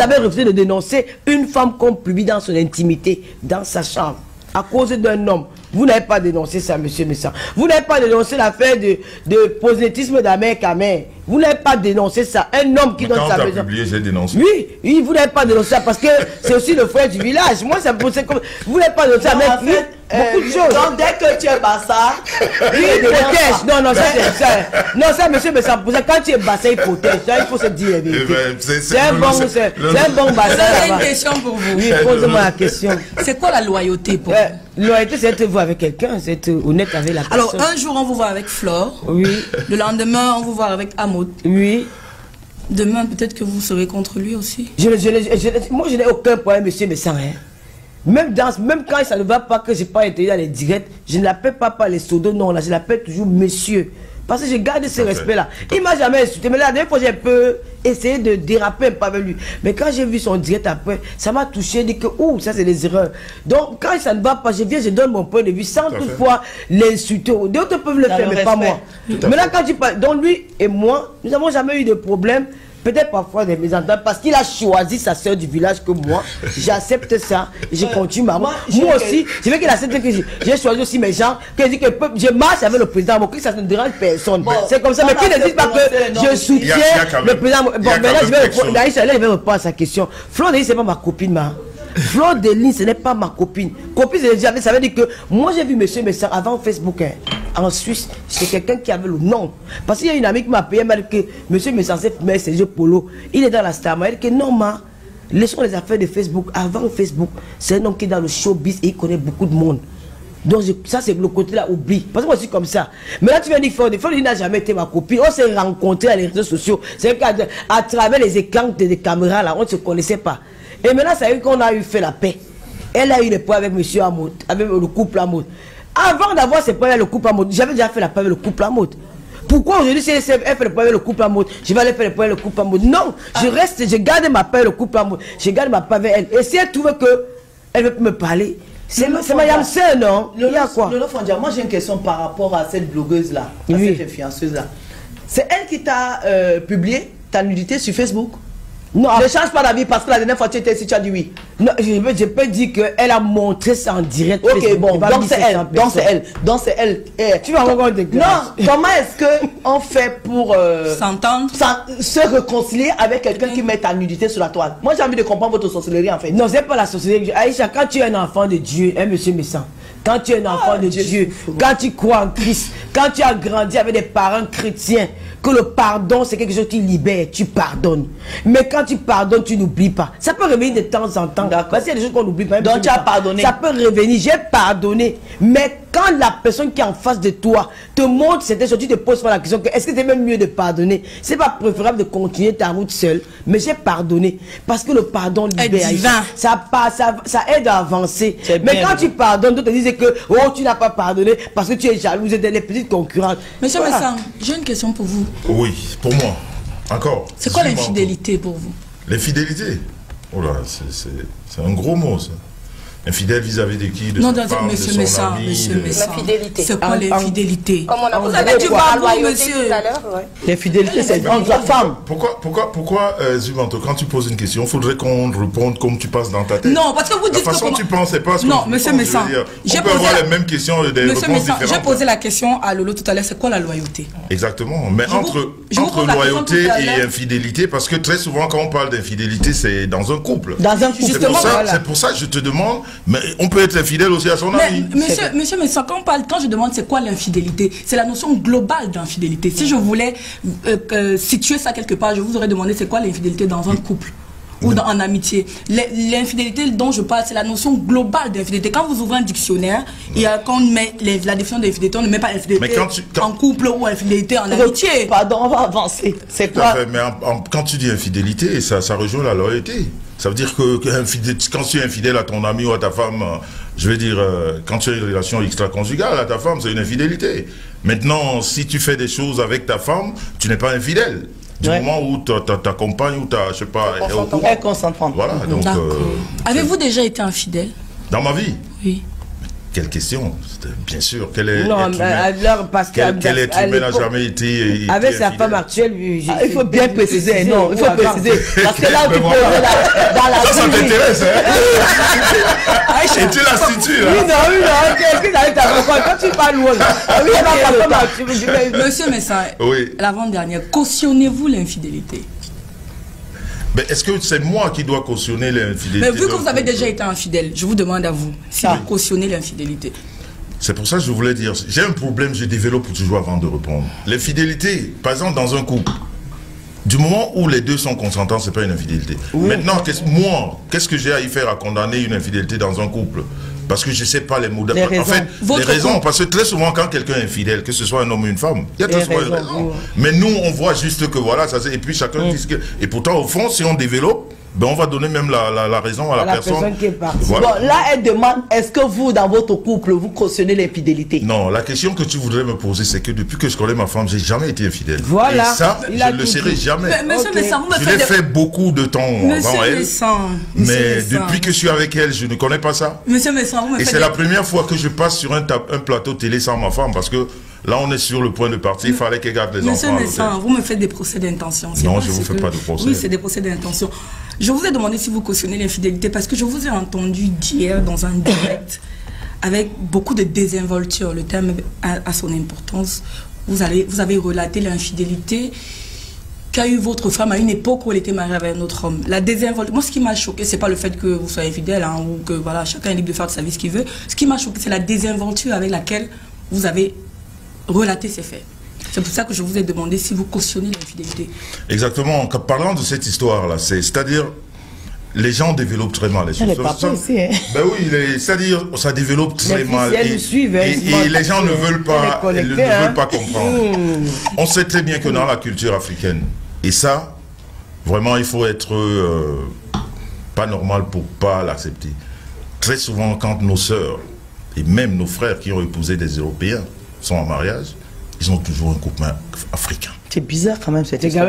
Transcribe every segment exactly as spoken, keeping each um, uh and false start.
avez refusé de dénoncer une femme qu'on publie dans son intimité, dans sa chambre, à cause d'un homme. Vous n'avez pas dénoncé ça, monsieur Messard. Vous n'avez pas dénoncé l'affaire de, de prosélytisme d'Amérique à mère. Vous n'avez pas dénoncé ça. Un homme qui mais donne sa maison. Quand publié, j'ai dénoncé. Oui, oui, vous n'avez pas dénoncé ça parce que c'est aussi le frère du village. Moi, ça me posait comme. Vous n'avez pas dénoncé non, ça, mais. Beaucoup de euh, choses. Donc dès que tu es bassa, il protège. Non, non, ça c'est ça. Non, ça, monsieur, mais ça me posait. Quand tu es bassa, il protège. Ça, il faut se dire la vérité. Ben, c'est un bon bassa. C'est un bon bassa. J'ai une question pour vous. Oui, posez-moi la question. C'est quoi la loyauté pour euh, vous? Loyauté, c'est être vous avec quelqu'un, c'est être honnête avec la personne. Alors, un jour, on vous voit avec Flore. Oui. Le lendemain, on vous voit avec Amot. Oui. Demain, peut-être que vous serez contre lui aussi. Je, je, je, je, moi, je n'ai aucun problème, monsieur, mais ça rien. Même, dans, même quand ça ne va pas, que je n'ai pas été dans les directs, je ne l'appelle pas par les pseudos, non, là, je l'appelle toujours monsieur. Parce que je garde ce respect-là. Il ne m'a jamais insulté, mais là, la dernière fois, j'ai peu essayé de déraper un peu avec lui. Mais quand j'ai vu son direct après, ça m'a touché, dit que, ouh, ça, c'est des erreurs. Donc, quand ça ne va pas, je viens, je donne mon point de vue, sans toutefois l'insulter. D'autres peuvent le faire, mais pas moi. Maintenant, quand tu parles, donc lui et moi, nous n'avons jamais eu de problème. Peut-être parfois des mésententes, parce qu'il a choisi sa soeur du village que moi. J'accepte ça, je continue maman. Moi, moi aussi, je veux qu'il accepte que j'ai choisi aussi mes gens, que je dis que je marche avec le président, mon ça ne dérange personne. Bon, c'est comme ça, mais qu'il ne dise pas que je soutiens le président. Bon, maintenant, je vais, Aïcha, là, je vais répondre à sa question. Flore, c'est pas ma copine, ma. Flodeline, ce n'est pas ma copine. Copine, je l'ai dit, ça veut dire que moi j'ai vu monsieur Messard avant Facebook, hein, en Suisse, c'est quelqu'un qui avait le nom. Parce qu'il y a une amie qui m'a payé, elle m'a dit que monsieur Messard, c'est jeu polo. Il est dans la star, elle m'a dit que non, ma, laissons les affaires de Facebook. Avant Facebook, c'est un homme qui est dans le showbiz et il connaît beaucoup de monde. Donc je, ça c'est le côté là, oublie. Parce que moi je suis comme ça. Mais là tu viens dire Flore, Flore n'a jamais été ma copine. On s'est rencontrés à les réseaux sociaux. C'est qu'à à travers les écrans des caméras là, on ne se connaissait pas. Et maintenant, ça veut dire qu'on a eu fait la paix. Elle a eu des points avec monsieur Amot, avec le couple Amot. Avant d'avoir ces points avec le couple Amot, j'avais déjà fait la paix avec le couple Amot. Pourquoi aujourd'hui, si elle fait le points avec le couple Amot, je vais aller faire le points avec le couple Amot? Non, ah. je reste, je garde ma paix avec le couple Amot. Je garde ma paix avec elle. Et si elle trouve qu'elle veut me parler, c'est ma yam sœur, non? Il y a quoi? Lolo Fondja, moi j'ai une question par rapport à cette blogueuse-là, à oui. cette fianceuse-là. C'est elle qui t'a euh, publié ta nudité sur Facebook? Non, ne change pas d'avis parce que la dernière fois tu étais ici, tu as dit oui. Non, je, je peux dire qu'elle a montré ça en direct. Ok, bon, donc c'est elle, donc c'est elle, donc c'est elle. Eh, tu vas encore des glaces. Non, comment est-ce qu'on fait pour euh, s'entendre, se réconcilier avec quelqu'un qui met ta nudité sur la toile? Moi j'ai envie de comprendre votre sorcellerie en fait. Non, c'est pas la sorcellerie. Aïcha, quand tu es un enfant de Dieu, hein, monsieur Messard, quand tu es un enfant oh, de Dieu, Dieu quand tu crois en Christ, quand tu as grandi avec des parents chrétiens, que le pardon c'est quelque chose qui libère, tu pardonnes. Mais quand tu pardonnes, tu n'oublies pas. Ça peut revenir de temps en temps. Parce qu'il y a des choses qu'on n'oublie pas. Donc tu as pardonné. Ça peut revenir, j'ai pardonné. Mais quand la personne qui est en face de toi te montre certaines choses, tu te poses pas la question que est-ce que c'est même mieux de pardonner? C'est pas préférable de continuer ta route seule. Mais j'ai pardonné. Parce que le pardon libère. Ça, ça, ça aide à avancer. Mais bien, quand oui. tu pardonnes, d'autres te disent que oh, tu n'as pas pardonné parce que tu es jalouse des petites concurrentes. Monsieur voilà. Messard, j'ai une question pour vous. Oui, pour moi. Encore. C'est quoi l'infidélité pour vous? L'infidélité? Oh là, c'est un gros mot ça. Infidèle vis-à-vis de qui? Non, non, monsieur Messard, monsieur Messard. L'infidélité. C'est quoi l'infidélité? Comme on a vous avez dû parler, monsieur. L'infidélité, c'est entre la femme. Pourquoi, pourquoi, pourquoi, Zoumento, quand tu poses une question, il faudrait qu'on réponde comme tu passes dans ta tête? Non, parce que vous dites que. La façon tu penses, c'est pas ce que. Non, monsieur Messard. On peut avoir les mêmes questions et des réponses différentes. J'ai posé la question à Lolo tout à l'heure, c'est quoi la loyauté? Exactement. Mais entre loyauté et infidélité, parce que très souvent, quand on parle d'infidélité, c'est dans un couple. Dans un couple, justement. C'est pour ça que je te demande. Mais on peut être infidèle aussi à son ami. Monsieur, monsieur Messard, quand on parle, quand je demande c'est quoi l'infidélité, c'est la notion globale d'infidélité. Si je voulais euh, euh, situer ça quelque part, je vous aurais demandé c'est quoi l'infidélité dans un couple ou dans, en amitié. L'infidélité dont je parle, c'est la notion globale d'infidélité. Quand vous ouvrez un dictionnaire, il y a, quand on met les, la définition d'infidélité, on ne met pas infidélité tu, quand... en couple ou infidélité en amitié. Pardon, on va avancer. C'est quoi? Fait, mais en, en, quand tu dis infidélité, ça, ça rejoint la loyauté. Ça veut dire que, que quand tu es infidèle à ton ami ou à ta femme, je veux dire, quand tu as une relation extra-conjugale à ta femme, c'est une infidélité. Maintenant, si tu fais des choses avec ta femme, tu n'es pas infidèle. Du ouais. moment où ta compagne ou ta, je sais pas, elle est au courant. Elle consentante. Voilà, donc... Euh, Avez-vous déjà été infidèle? Dans ma vie? Oui. Quelle question? Bien sûr. Quel est non, mais alors, parce quel, quel être humain n'a jamais été... Avec sa femme actuelle, je, ah, il faut bien préciser. Non, il faut préciser. Parce que là où tu peux... Dans la ça, ça t'intéresse, hein? Et tu la situes, là. Oui, non, oui, non. Qu'est-ce que t'arrives à comprendre? Quand tu parles loin, oui, avec sa femme. Monsieur Messard, oui. L'avant-dernière, cautionnez-vous l'infidélité? Mais est-ce que c'est moi qui dois cautionner l'infidélité? Mais vu que vous avez déjà été infidèle, je vous demande à vous si vous cautionnez l'infidélité. C'est pour ça que je voulais dire, j'ai un problème, je développe toujours avant de répondre. L'infidélité, par exemple dans un couple, du moment où les deux sont consentants, ce n'est pas une infidélité. Oui. Maintenant, qu'est-ce, moi, qu'est-ce que j'ai à y faire à condamner une infidélité dans un couple? Parce que je ne sais pas les mots d'après. En fait, Votre les raisons, couple. Parce que très souvent, quand quelqu'un est infidèle, que ce soit un homme ou une femme, il y a très souvent une raison. Oui. Mais nous, on voit juste que voilà, ça c'est. Et puis chacun oui. dit ce que. Et pourtant, au fond, si on développe, ben on va donner même la, la, la raison à la, la personne. personne qui est partie. Voilà. Bon, là, elle demande, est-ce que vous, dans votre couple, vous cautionnez l'infidélité? Non, la question que tu voudrais me poser, c'est que depuis que je connais ma femme, j'ai jamais été infidèle. Voilà. Et ça, il je ne le serai jamais. Mais, monsieur okay. Messard, vous me je l'ai de... fait beaucoup de temps monsieur avant elle. Messard. Mais Messard. depuis que je suis avec elle, je ne connais pas ça. Monsieur Messard, vous me Et c'est de... la première fois que je passe sur un, ta... un plateau télé sans ma femme, parce que là, on est sur le point de partir. Il fallait qu'elle garde les Monsieur enfants. Monsieur Messard, vous me faites des procès d'intention. Non, je ne vous fais que... pas de procès. Oui, c'est des procès d'intention. Je vous ai demandé si vous cautionnez l'infidélité parce que je vous ai entendu dire dans un direct avec beaucoup de désinvolture. Le terme a, a son importance. Vous, allez, vous avez relaté l'infidélité qu'a eu votre femme à une époque où elle était mariée avec un autre homme. La désinvolture. Moi, ce qui m'a choqué, c'est pas le fait que vous soyez fidèle hein, ou que voilà, chacun est libre de faire de sa vie ce qu'il veut. Ce qui m'a choqué, c'est la désinvolture avec laquelle vous avez relater ces faits. C'est pour ça que je vous ai demandé si vous cautionnez l'infidélité. Exactement. En parlant de cette histoire-là, c'est-à-dire, les gens développent très mal les choses. Ça, aussi, hein. Ben oui, c'est-à-dire, ça développe très mal. Et, suivent, et, et, et les gens ne veulent pas, ne, ne hein. veulent pas comprendre. On sait très bien que dans la culture africaine, et ça, vraiment, il faut être euh, pas normal pour pas l'accepter. Très souvent, quand nos sœurs et même nos frères qui ont épousé des Européens sont en mariage, ils ont toujours un copain africain. C'est bizarre quand même, c'est terrible, hein.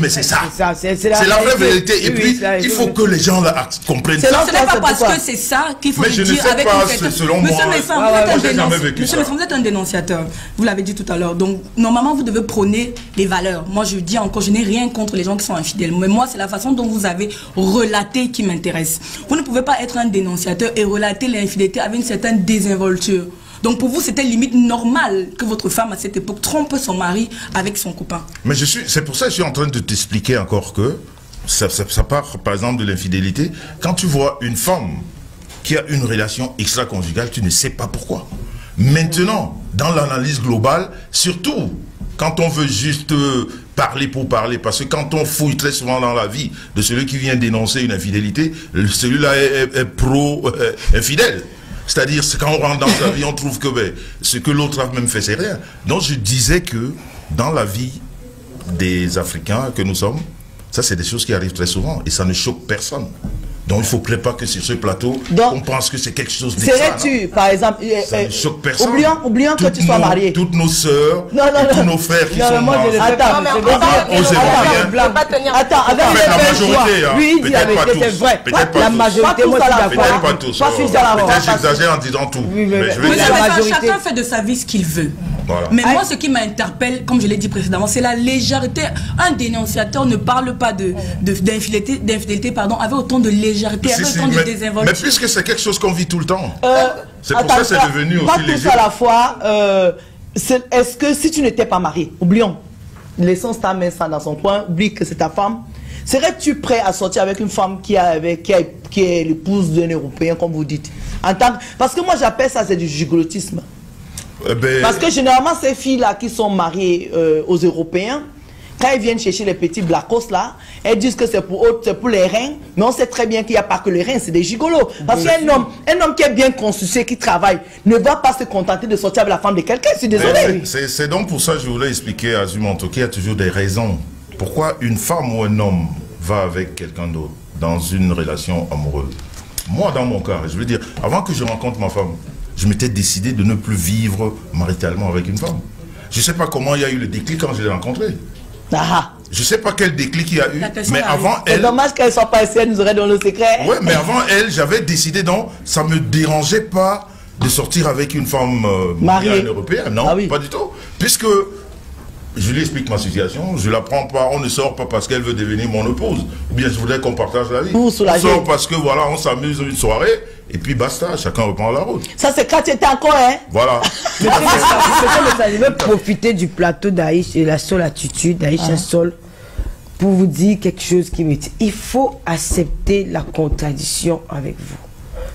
Mais c'est ça. C'est la, la vraie vérité. Oui, et puis, oui, il faut que les gens la comprennent. Ce n'est pas parce que c'est ça qu'il faut mais le dire je ne sais avec pas, une selon Monsieur moi, Messard, ah, vous, ouais, ouais, dénonci... vous êtes un dénonciateur. Vous l'avez dit tout à l'heure. Donc, normalement, vous devez prôner les valeurs. Moi, je dis encore, je n'ai rien contre les gens qui sont infidèles. Mais moi, c'est la façon dont vous avez relaté qui m'intéresse. Vous ne pouvez pas être un dénonciateur et relater l'infidélité avec une certaine désinvolture. Donc pour vous, c'était limite normal que votre femme à cette époque trompe son mari avec son copain. Mais je suis, c'est pour ça que je suis en train de t'expliquer encore que ça, ça, ça part par exemple de l'infidélité. Quand tu vois une femme qui a une relation extra-conjugale, tu ne sais pas pourquoi. Maintenant, dans l'analyse globale, surtout quand on veut juste parler pour parler, parce que quand on fouille très souvent dans la vie de celui qui vient dénoncer une infidélité, celui-là est, est, est pro-infidèle. C'est-à-dire, quand on rentre dans la vie, on trouve que ben, ce que l'autre a même fait, c'est rien. Donc, je disais que dans la vie des Africains que nous sommes, ça, c'est des choses qui arrivent très souvent et ça ne choque personne. Donc, il ne faudrait pas que sur ce plateau, donc, on pense que c'est quelque chose d'extra. Serais-tu, par exemple, euh, ça ne choque personne. Oublions, oublions que tu sois marié. Toutes nos sœurs, tous nos frères qui non, sont mariés. Attends, mais on ne peut pas tenir. Attends, avec la majorité, hein, lui, il dit la vérité, c'est vrai. Peut-être pas tous. La majorité, moi, c'est la vérité. Peut-être pas tous. Peut-être j'exagère en disant tout. Mais je veux dire, chacun fait de sa vie ce qu'il veut. Voilà. Mais moi, ce qui m'interpelle, comme je l'ai dit précédemment, c'est la légèreté. Un dénonciateur ne parle pas d'infidélité, de, de, pardon, avec autant de légèreté, avec si, autant si, de désinvolture. Mais puisque c'est quelque chose qu'on vit tout le temps, euh, c'est pour ça que c'est devenu aussi léger. Pas tous à la fois. Euh, Est-ce est que si tu n'étais pas marié, oublions, laissons ta main ça dans son coin, oublie que c'est ta femme. Serais-tu prêt à sortir avec une femme qui, avec, qui, a, qui est l'épouse d'un Européen, comme vous dites en tant, parce que moi, j'appelle ça, c'est du gigolotisme. Eh ben... Parce que généralement, ces filles-là qui sont mariées euh, aux Européens, quand elles viennent chercher les petits blacos là, elles disent que c'est pour, pour les reins, mais on sait très bien qu'il n'y a pas que les reins, c'est des gigolos. Parce qu'un homme, un homme qui est bien constitué, qui travaille, ne va pas se contenter de sortir avec la femme de quelqu'un, je suis désolé. C'est donc pour ça que je voulais expliquer à Zoumento qu'il y a toujours des raisons. Pourquoi une femme ou un homme va avec quelqu'un d'autre dans une relation amoureuse? Moi, dans mon cas, je veux dire, avant que je rencontre ma femme, je m'étais décidé de ne plus vivre maritalement avec une femme. Je ne sais pas comment il y a eu le déclic quand je l'ai rencontrée. Ah. Je ne sais pas quel déclic il y a eu, mais avant elle... C'est dommage qu'elle ne soit pas ici, elle nous aurait dans le secret. Oui, mais avant elle, j'avais décidé, donc, ça ne me dérangeait pas de sortir avec une femme euh, mariée européenne. Non, ah oui. Pas du tout. Puisque je lui explique ma situation, je la prends pas, on ne sort pas parce qu'elle veut devenir mon épouse. Ou bien je voudrais qu'on partage la vie. On sort parce que voilà, on s'amuse une soirée et puis basta, chacun reprend la route. Ça c'est quand tu étais encore, hein. Voilà. Mais vous avez profité du plateau d'Aïcha et la seule attitude d'Aïcha ah. Sol pour vous dire quelque chose qui me dit. Il faut accepter la contradiction avec vous.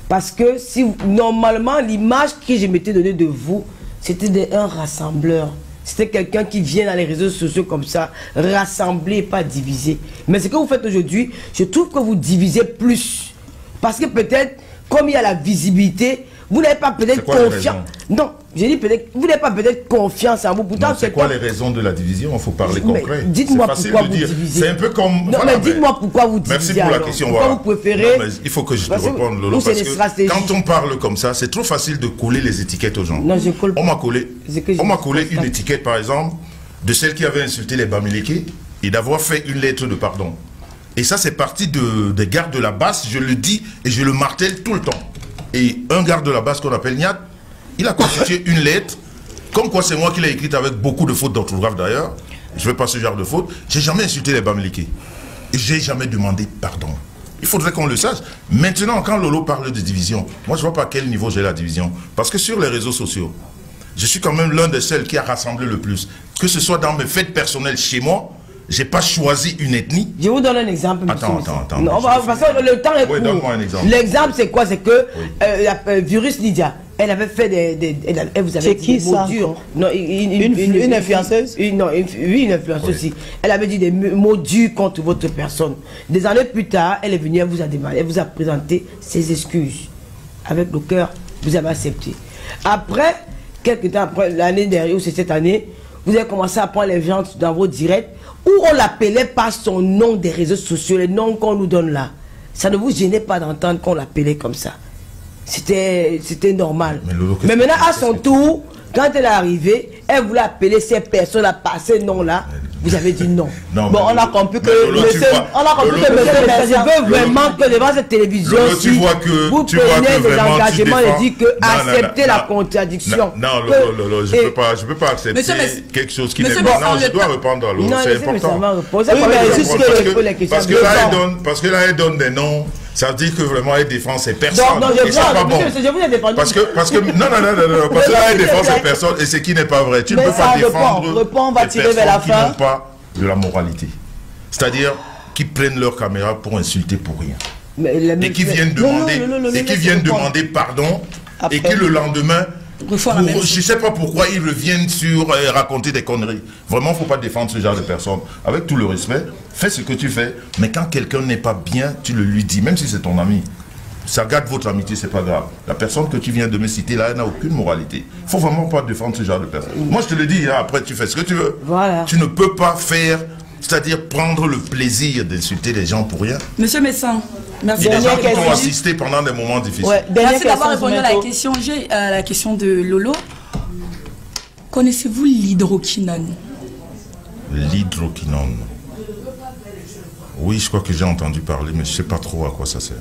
Parce que si normalement l'image que je m'étais donnée de vous, c'était un rassembleur. C'était quelqu'un qui vient dans les réseaux sociaux comme ça, rassembler, pas diviser. Mais ce que vous faites aujourd'hui, je trouve que vous divisez plus. Parce que peut-être, comme il y a la visibilité, vous n'avez pas peut-être confiance. Non, j'ai dit peut-être, vous n'avez pas peut-être confiance en vous. Pourtant, c'est quoi les raisons de la division? Il faut parler concret. Dites-moi pourquoi vous divisez. C'est un peu comme. Non, mais dites-moi pourquoi vous divisez. Merci pour la question. Pourquoi vous préférez. Il faut que je te réponde, Lolo. Parce que quand on parle comme ça, c'est trop facile de coller les étiquettes aux gens. Non, je colle pas. On m'a collé. On m'a collé une étiquette, par exemple, de celle qui avait insulté les Bamileke et d'avoir fait une lettre de pardon. Et ça, c'est parti de des gardes de la base. Je le dis et je le martèle tout le temps. Et un garde de la base qu'on appelle Gnade, il a constitué une lettre, comme quoi c'est moi qui l'ai écrite avec beaucoup de fautes d'orthographe d'ailleurs. Je ne fais pas ce genre de fautes. J'ai jamais insulté les Bamileke. J'ai jamais demandé pardon. Il faudrait qu'on le sache. Maintenant, quand Lolo parle de division, moi je ne vois pas à quel niveau j'ai la division. Parce que sur les réseaux sociaux, je suis quand même l'un des seuls qui a rassemblé le plus. Que ce soit dans mes fêtes personnelles chez moi, je n'ai pas choisi une ethnie. Je vous donne un exemple. Attends, attends, attends. Non, bah, de toute façon, le temps est court. Oui, donne-moi un exemple. L'exemple, c'est quoi? C'est que oui. euh, la euh, virus Lydia, elle avait fait des... des elle, elle vous avait dit des mots durs. Non, une, une, une, une, une influenceuse une, non, une, Oui, une influenceuse aussi. Elle avait dit des mots durs contre votre personne. Des années plus tard, elle est venue, elle vous a demandé, elle vous a présenté ses excuses. Avec le cœur, vous avez accepté. Après, quelques temps après, l'année dernière, ou c'est cette année, vous avez commencé à prendre les gens dans vos directs où on l'appelait par son nom des réseaux sociaux, les noms qu'on nous donne là. Ça ne vous gênait pas d'entendre qu'on l'appelait comme ça. C'était normal. Mais, Lolo, mais maintenant, à son tour, quand elle est arrivée, elle voulait appeler ces personnes-là par ces noms-là. Vous avez dit non. non bon, on, Lolo, a compris que Lolo, monsieur, on a compris Lolo, que monsieur, Lolo, monsieur, je veux vraiment Lolo, que devant cette télévision, Lolo, tu si vois que, vous tu prenez des engagements et dites que non, acceptez non, non, la non, contradiction. Non, non Lolo, Lolo, je ne peux, peux pas accepter monsieur, quelque chose qui n'est pas. Non, je dois répondre à Lolo, c'est important. Parce que là, elle donne des noms. Ça veut dire que vraiment elle défend ses personnes. Non, non, je et c'est pas bon. Parce que, parce que, non, non, non, non, non, parce que là elle défend ses personnes et ce qui n'est pas vrai. Tu ne peux pas défendre des personnes qui n'ont pas de la moralité. C'est-à-dire qui prennent leur caméra pour insulter pour rien. Et qui viennent demander, et qui viennent demander pardon et qui le lendemain. Pour, je ne sais pas pourquoi ils reviennent sur euh, raconter des conneries. Vraiment, il ne faut pas défendre ce genre de personnes. Avec tout le respect, fais ce que tu fais. Mais quand quelqu'un n'est pas bien, tu le lui dis. Même si c'est ton ami, ça garde votre amitié, c'est pas grave. La personne que tu viens de me citer là, elle n'a aucune moralité. Il ne faut vraiment pas défendre ce genre de personnes. Moi, je te le dis, après tu fais ce que tu veux. Voilà. Tu ne peux pas faire, c'est-à-dire prendre le plaisir d'insulter les gens pour rien. Monsieur Messard, merci. Il y a des gens qui t'ont assisté pendant des moments difficiles. Ouais, merci d'avoir répondu à la question. J'ai euh, la question de Lolo. Connaissez-vous l'hydroquinone? L'hydroquinone. Oui, je crois que j'ai entendu parler, mais je ne sais pas trop à quoi ça sert.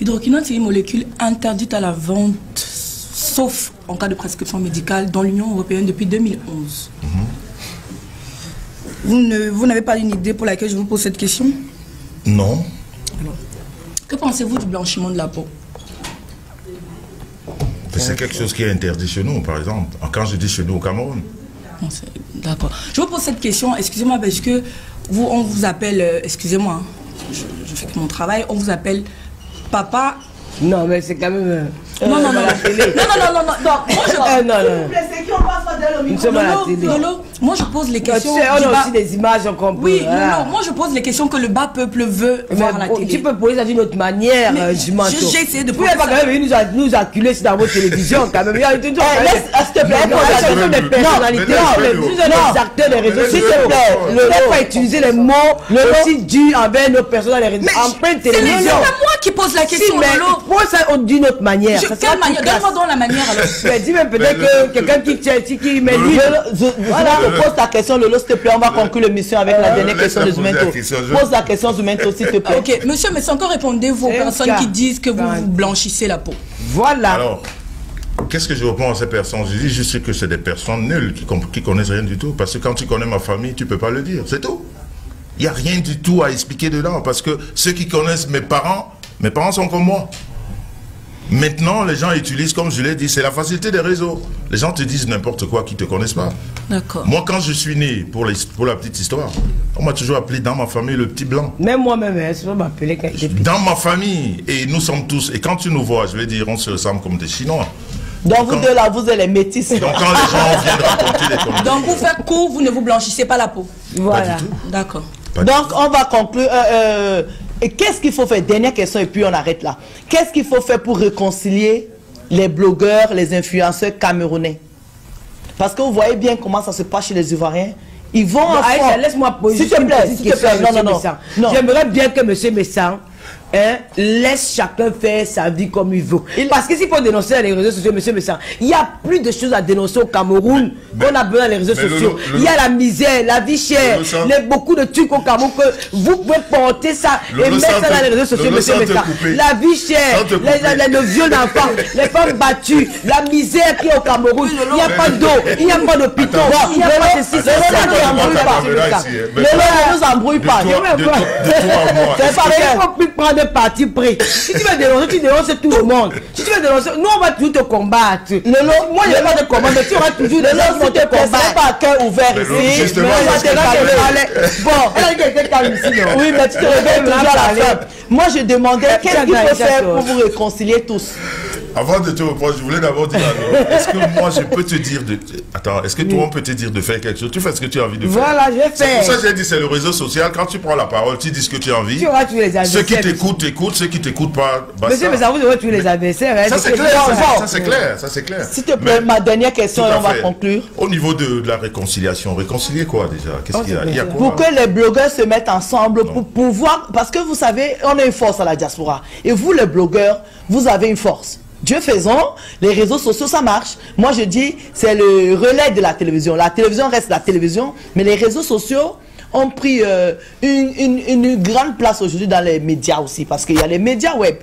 L'hydroquinone, c'est une molécule interdite à la vente, sauf en cas de prescription médicale, dans l'Union européenne depuis deux mille onze. Mm-hmm. Vous ne, vous n'avez pas une idée pour laquelle je vous pose cette question? Non. Alors, que pensez-vous du blanchiment de la peau? C'est quelque chose qui est interdit chez nous, par exemple. Quand je dis chez nous au Cameroun. D'accord. Je vous pose cette question, excusez-moi, parce que vous, on vous appelle, excusez-moi, je, je fais que mon travail, on vous appelle papa. Non, mais c'est quand même... Non, non, non, non, non, non, non, non, non, non, non, non, moi je pose les questions... On a aussi des images encore. Oui, non, moi je pose les questions que le bas peuple veut voir à la télé. Tu peux poser ça d'une autre manière, Zoumento. J'ai essayé de poser ça. Vous n'avez pas quand même nous acculer sur votre télévision, quand même. S'il te plaît, on a des personnalités, des acteurs des réseaux. S'il te plaît, ne faut pas utiliser les mots aussi durs envers nos personnalités. Empreinte télévision. C'est moi qui pose la question, Lolo. Pose ça d'une autre manière. Quelle manière? Donne-moi dans la manière alors. Mais dis-moi peut-être que quelqu'un qui tient, qui met lui. Voilà, pose ta question, Lolo, s'il te plaît. On va conclure l'émission avec la dernière question de Zoumento. Pose la question, Zoumento, s'il te plaît. Ok, monsieur, mais sans que répondez-vous aux personnes qui disent que vous blanchissez la peau. Voilà. Alors, qu'est-ce que je réponds à ces personnes? Je dis juste que c'est des personnes nulles qui, qui connaissent rien du tout. Parce que quand tu connais ma famille, tu ne peux pas le dire. C'est tout. Il n'y a rien du tout à expliquer dedans. Parce que ceux qui connaissent mes parents, mes parents sont comme moi. Maintenant, les gens utilisent, comme je l'ai dit, c'est la facilité des réseaux. Les gens te disent n'importe quoi qui ne te connaissent pas. D'accord. Moi, quand je suis né, pour, les, pour la petite histoire, on m'a toujours appelé dans ma famille le petit blanc. Même moi-même, je m'appelais quand j'étais petit. Dans ma famille, et nous sommes tous, et quand tu nous vois, je vais dire, on se ressemble comme des Chinois. Donc, donc vous quand, deux là, vous êtes les métis. Donc quand les gens viennent raconter les conneries. Donc vous faites court, vous ne vous blanchissez pas la peau. Voilà. D'accord. Donc on va conclure. Euh, euh, Et qu'est-ce qu'il faut faire? Dernière question et puis on arrête là. Qu'est-ce qu'il faut faire pour réconcilier les blogueurs, les influenceurs camerounais? Parce que vous voyez bien comment ça se passe chez les Ivoiriens. Ils vont en Aïcha, laisse-moi poser une petite question, M. Messard. J'aimerais bien que M. Messard hein, laisse chacun faire sa vie comme il veut. Parce que s'il faut dénoncer les réseaux sociaux, M. Messard, il n'y a plus de choses à dénoncer au Cameroun. Mais, on a besoin des réseaux sociaux. Le, le, il y a la misère, la vie chère, le, le, beaucoup de trucs au Cameroun que vous pouvez porter ça le, et le mettre ça dans les réseaux sociaux, le, M. Messard. La vie chère, le viol d'enfants, les femmes battues, la misère qui est au Cameroun. Il n'y a pas d'eau, il n'y a pas d'hôpital, il n'y a pas de ceci. Les gens ne nous embrouillent pas. C'est pas vrai, il ne faut plus prendre parti pris. Si tu veux dénoncer, tu dénonces tout le monde. Si tu veux dénoncer, nous on va toujours te combattre. Moi je vais pas te combattre, mais tu auras toujours des gens qui vont te combattre. Pas cœur ouvert ici. Bon, elle a dit qu'elle était calme ici. Oui, mais tu te réveilles toujours à la fin. Moi je demandais qu'est-ce qu'il faut faire pour vous réconcilier tous. Avant de te reprendre, je voulais d'abord dire est-ce que moi je peux te dire de... Attends, est-ce que toi on peut te dire de faire quelque chose? Tu fais ce que tu as envie de faire. Voilà, je fais. C'est pour ça que j'ai dit c'est le réseau social. Quand tu prends la parole, tu dis ce que tu as envie. Tu auras tous les adversaires. Ceux qui t'écoutent, t'écoutent. Ceux qui t'écoutent pas, bah Monsieur, ça. Mais ça vous aurez tous les adversaires. Ça c'est clair, ça c'est clair, ça c'est clair. S'il te plaît, ma dernière question et on va conclure. Au niveau de, de la réconciliation, réconcilier quoi déjà? Qu'est-ce qu'il y a? Il y a quoi? Pour que les blogueurs se mettent ensemble pour pouvoir... Parce que vous savez, on a une force à la diaspora. Et vous les blogueurs, vous avez une force. Dieu faisant, les réseaux sociaux, ça marche. Moi, je dis, c'est le relais de la télévision. La télévision reste la télévision, mais les réseaux sociaux ont pris euh, une, une, une grande place aujourd'hui dans les médias aussi, parce qu'il y a les médias web.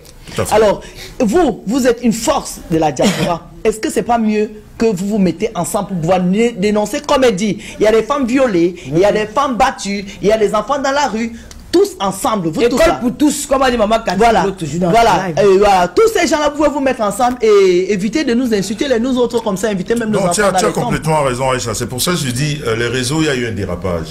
Alors, vous, vous êtes une force de la diaspora. Est-ce que c'est pas mieux que vous vous mettez ensemble pour pouvoir dénoncer, comme elle dit, il y a des femmes violées, il y a des femmes battues, il y a des enfants dans la rue. Tous ensemble, vous tous là. Pour tous, comme a dit maman Cathy, voilà, toujours dans voilà, euh, voilà, tous ces gens-là, vous pouvez vous mettre ensemble et éviter de nous insulter les nous autres comme ça, éviter même nos enfants. Tu as, tu as complètement raison, Aïcha. C'est pour ça que je dis, euh, les réseaux, il y a eu un dérapage.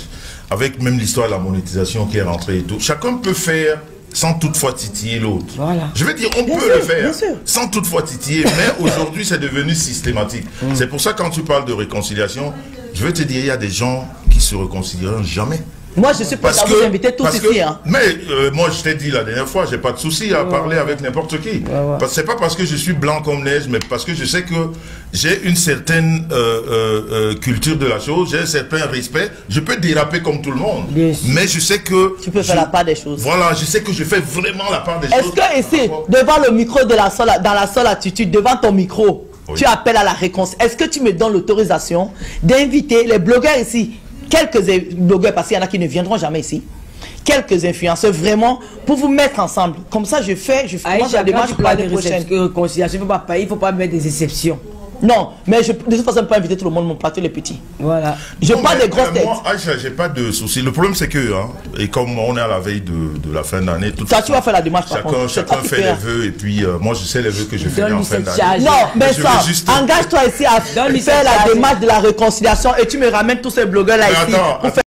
Avec même l'histoire de la monétisation qui est rentrée et tout. Chacun peut faire sans toutefois titiller l'autre. Voilà. Je veux dire, on bien peut sûr, le faire sans toutefois titiller, mais aujourd'hui, c'est devenu systématique. Mm. C'est pour ça que quand tu parles de réconciliation, je veux te dire, il y a des gens qui se réconcilieront jamais. Moi, je suis prêt à vous inviter tous ici. Hein. Mais euh, moi, je t'ai dit la dernière fois, j'ai pas de souci à ouais, parler ouais. avec n'importe qui. Ouais, ouais. Parce que c'est pas parce que je suis blanc comme neige, mais parce que je sais que j'ai une certaine euh, euh, culture de la chose, j'ai un certain respect. Je peux déraper comme tout le monde, yes. mais je sais que tu peux je, faire la part des choses. Voilà, je sais que je fais vraiment la part des choses. Est-ce que ici, devant le micro de la seule, dans la seule attitude, devant ton micro, oui. tu appelles à la réconciliation? Est-ce que tu me donnes l'autorisation d'inviter les blogueurs ici? Quelques blogueurs, parce qu'il y en a qui ne viendront jamais ici. Quelques influenceurs, vraiment, pour vous mettre ensemble. Comme ça, je fais, je fais, Aïcha, moi, je démarche pour l'année prochaine. Réconciliation, il ne faut pas, il faut pas mettre des exceptions. Non, mais je, de toute façon, je ne peux pas inviter tout le monde, mon plateau, les petits. Voilà. Je non, parle mais, des grosses têtes. Moi, Aïcha, j'ai pas de soucis. Le problème, c'est que, hein, et comme on est à la veille de, de la fin d'année, tout ça, façon, tu vas faire la démarche, par contre. Chacun fait les vœux, et puis, euh, moi, je sais les vœux que je fais en fin d'année. Non, mais, mais ça, juste... engage-toi ici à faire la démarche de la réconciliation, et tu me ramènes tous ces blogueurs-là ici. Attends,